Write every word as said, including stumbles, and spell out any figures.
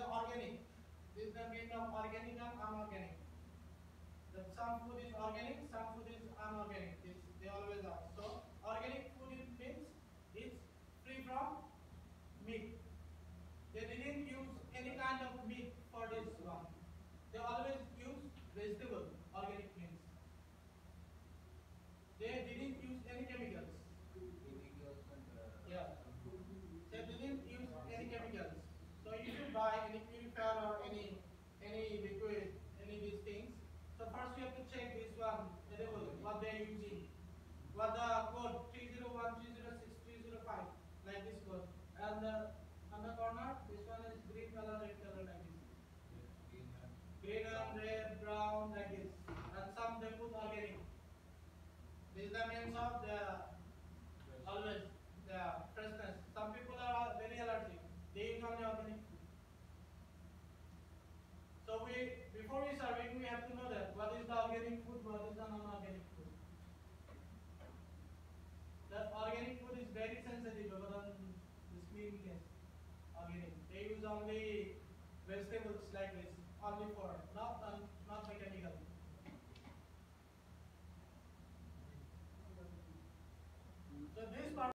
is organic. This is the mean of organic and unorganic. That some food is organic, some food is unorganic. This they always are. So organic food means it's free from meat. They didn't use any kind of meat for this one. They always use vegetable, organic means. They didn't use any chemicals. Yeah. They didn't use any chemicals. So if you buy any purifier or any any liquid, any of these things, so first you have to check this one, what they are using. What the code three zero one three zero six three zero five, like this code. And uh, on the corner, this one is green color, red color, like this. Green and red, brown, like this. And some they put organic. This is the means of the always the freshness. Some people are very allergic. They eat only organic food. So we, before we serving, we have to know that what is the organic food, what is the non-organic food. The organic food is very sensitive about this cleanliness. Organic. They use only vegetables like this, only for not um, not mechanical. So this part.